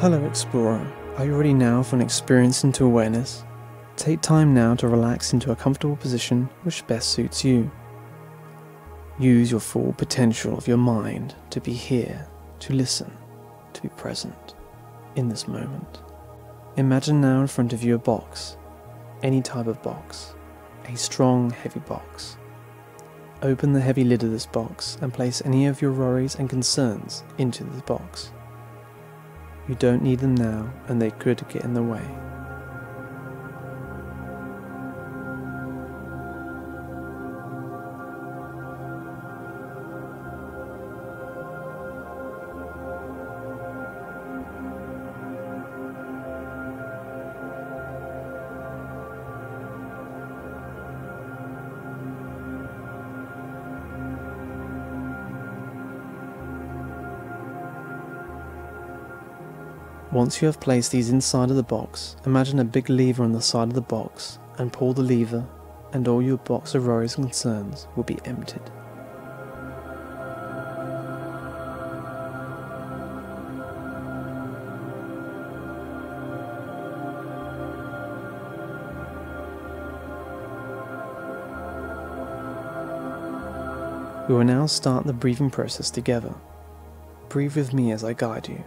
Hello Explorer, are you ready now for an experience into awareness? Take time now to relax into a comfortable position which best suits you. Use your full potential of your mind to be here, to listen, to be present, in this moment. Imagine now in front of you a box, any type of box, a strong heavy box. Open the heavy lid of this box and place any of your worries and concerns into this box. You don't need them now, and they could get in the way. Once you have placed these inside of the box, imagine a big lever on the side of the box and pull the lever, and all your box of worries and concerns will be emptied. We will now start the breathing process together. Breathe with me as I guide you.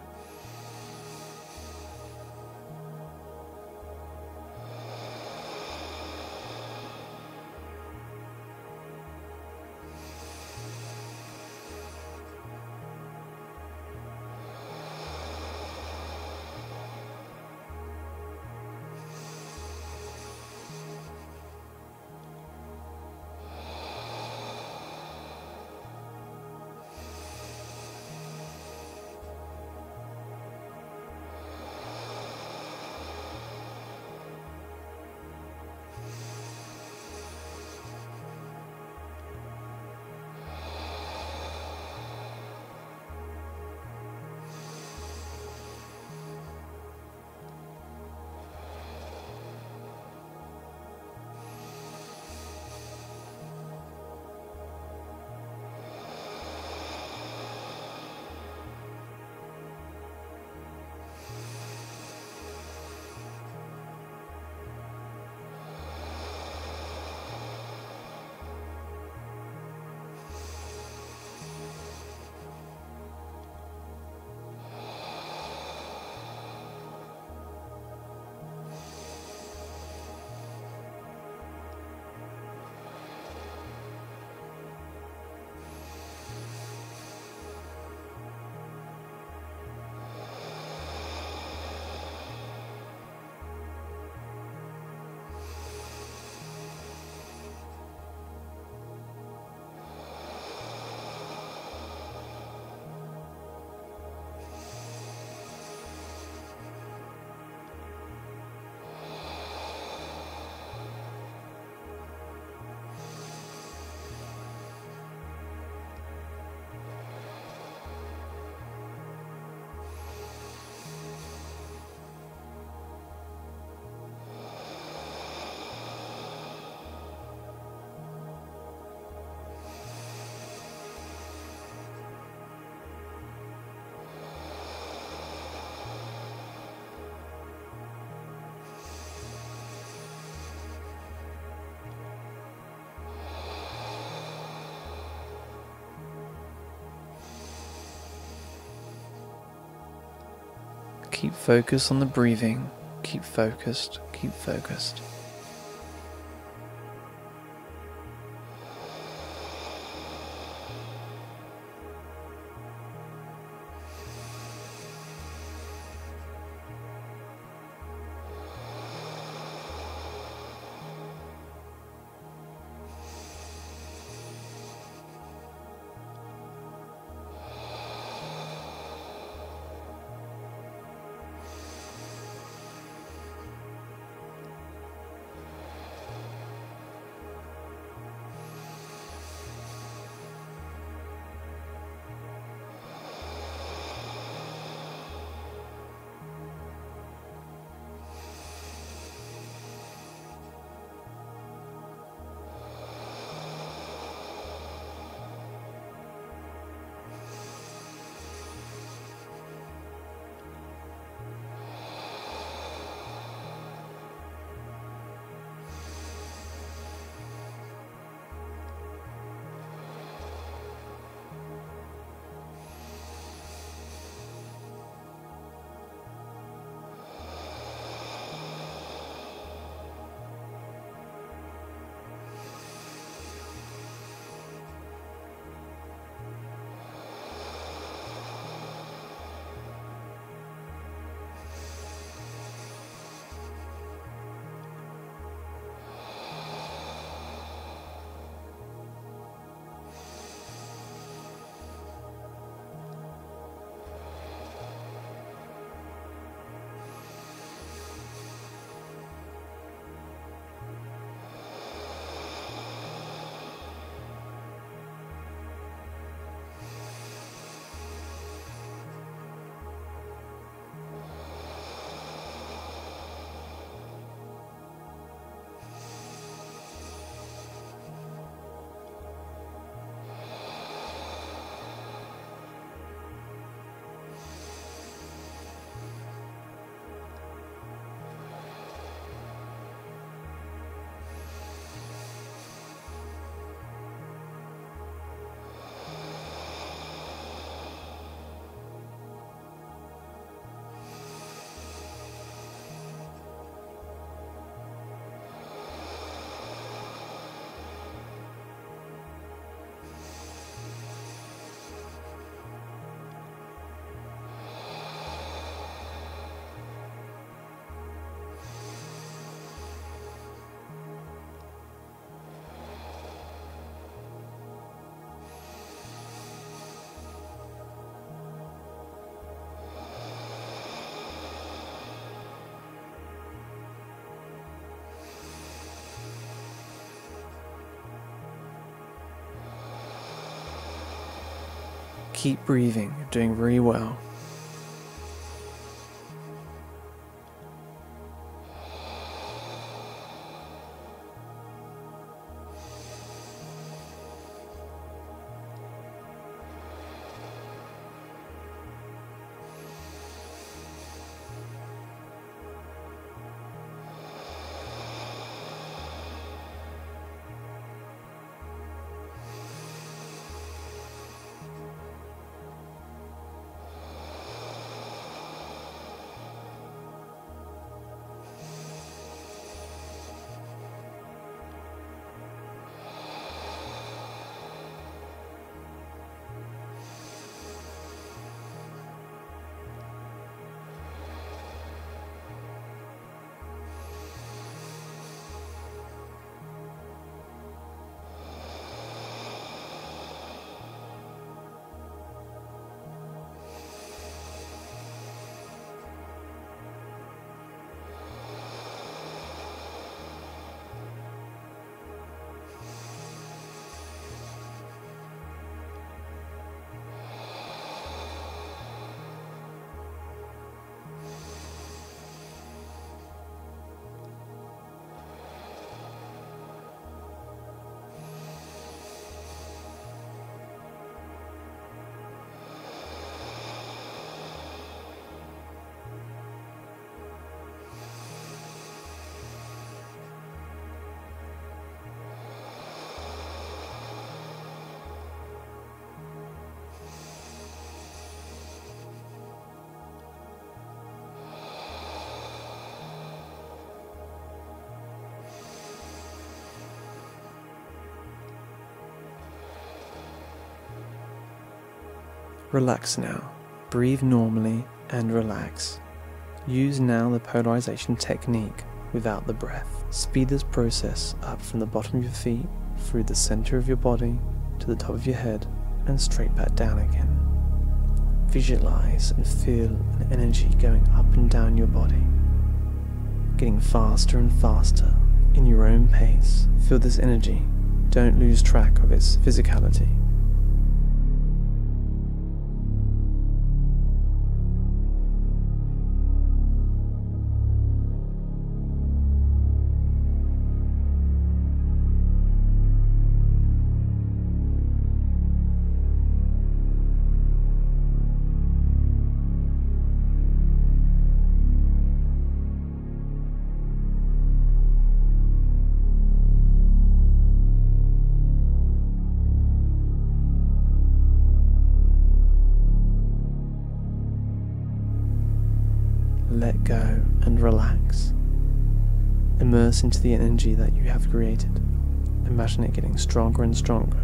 Keep focus on the breathing, keep focused, keep focused. keep breathing. You're doing very well. Relax now. Breathe normally and relax. Use now the polarization technique without the breath. Speed this process up from the bottom of your feet, through the center of your body, to the top of your head, and straight back down again. Visualize and feel an energy going up and down your body, getting faster and faster in your own pace. Feel this energy. Don't lose track of its physicality. Let go and relax. Immerse into the energy that you have created. Imagine it getting stronger and stronger.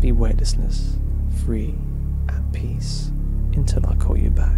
Be weightlessness, free, at peace, until I call you back.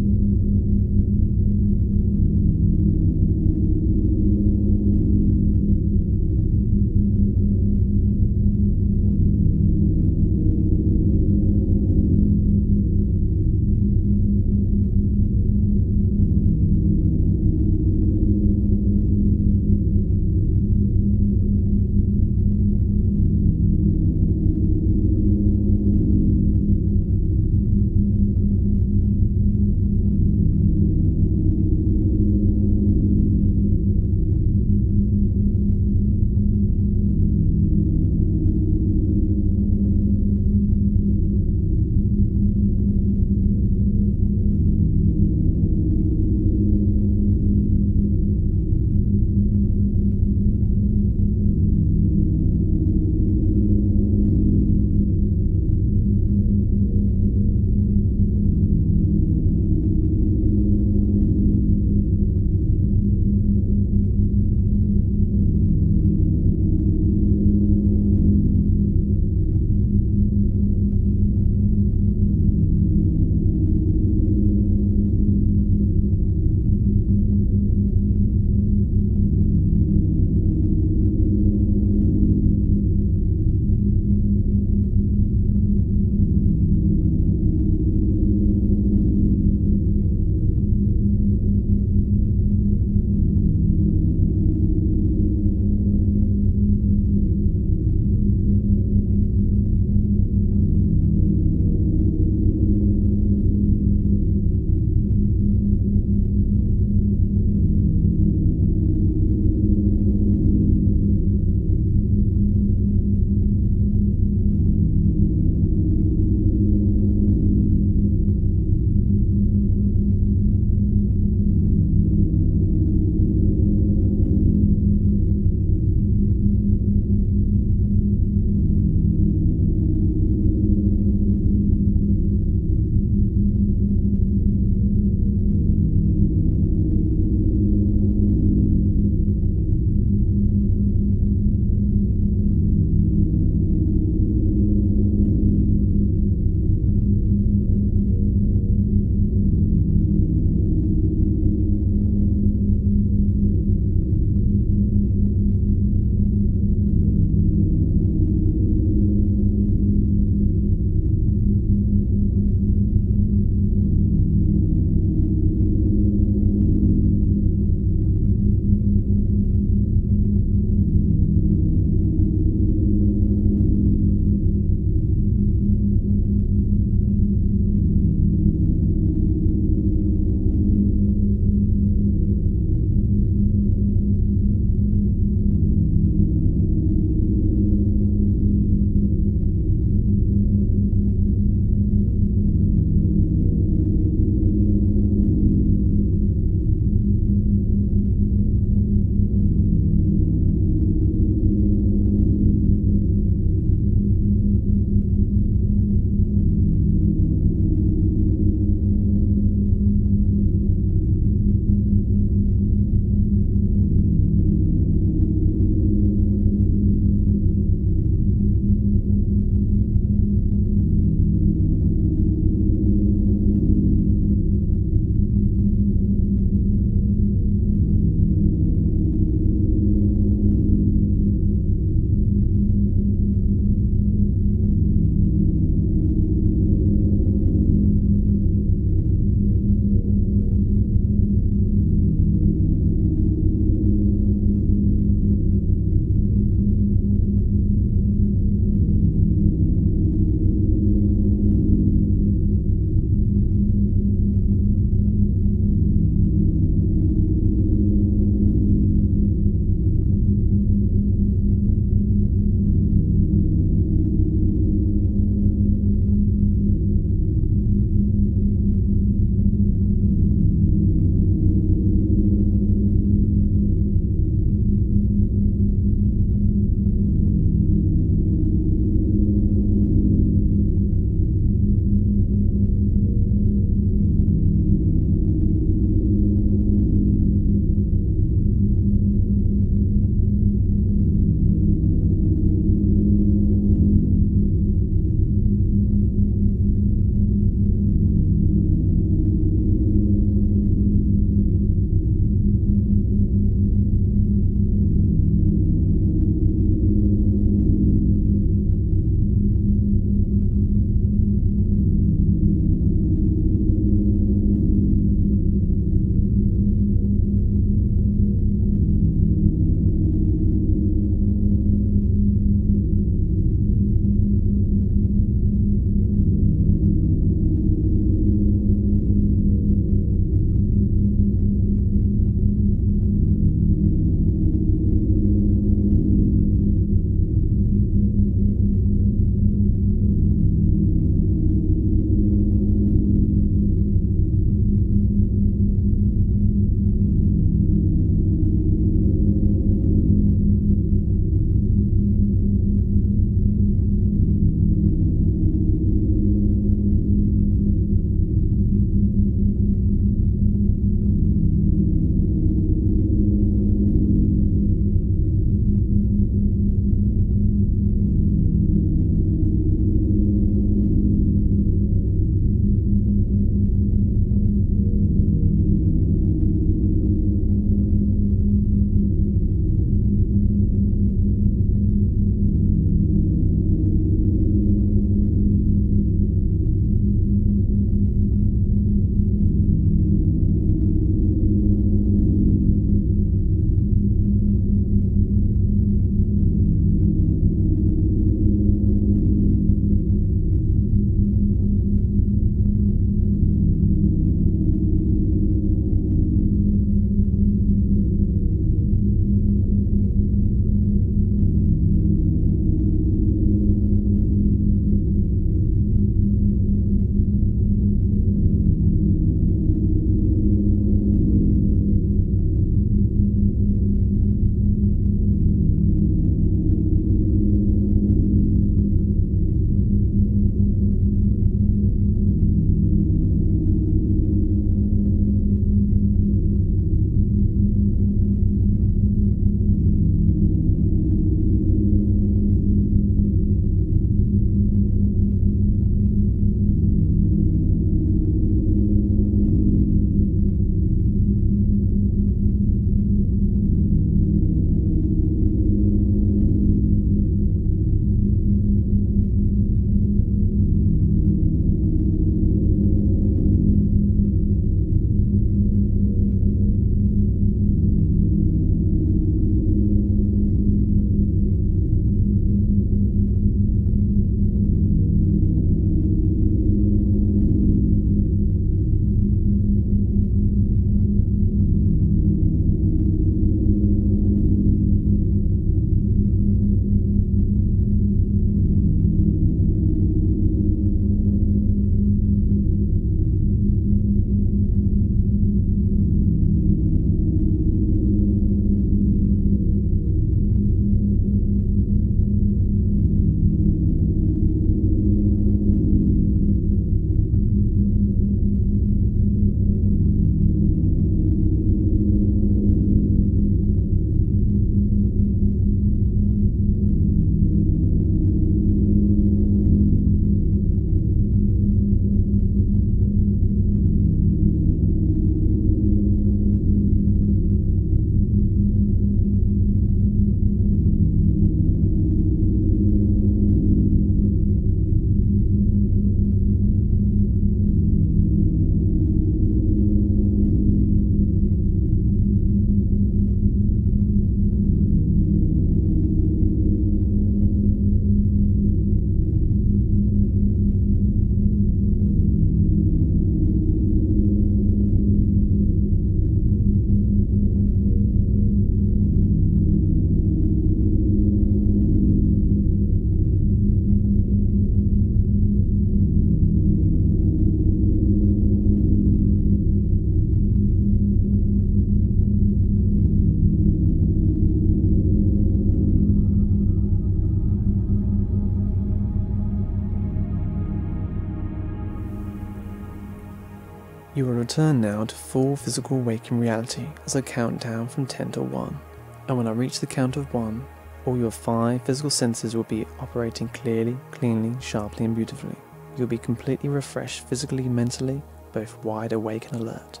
You will return now to full physical waking reality as I count down from 10 to 1, and when I reach the count of 1, all your 5 physical senses will be operating clearly, cleanly, sharply and beautifully. You'll be completely refreshed physically, mentally, both wide awake and alert.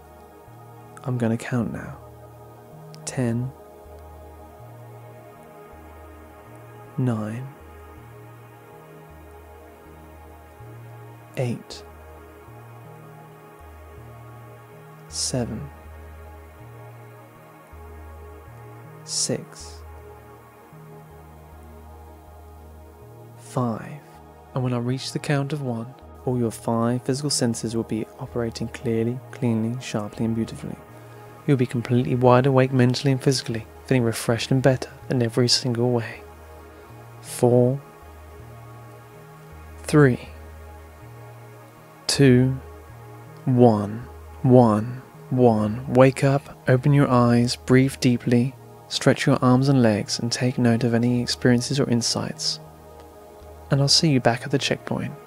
I'm going to count now. 10, 9, 8, 7, 6, 5, and when I reach the count of 1, all your 5 physical senses will be operating clearly, cleanly, sharply and beautifully. You'll be completely wide awake mentally and physically, feeling refreshed and better in every single way. 4, 3, 2, 1, 1, 1. Wake up, open your eyes, breathe deeply, stretch your arms and legs and take note of any experiences or insights. And I'll see you back at the checkpoint.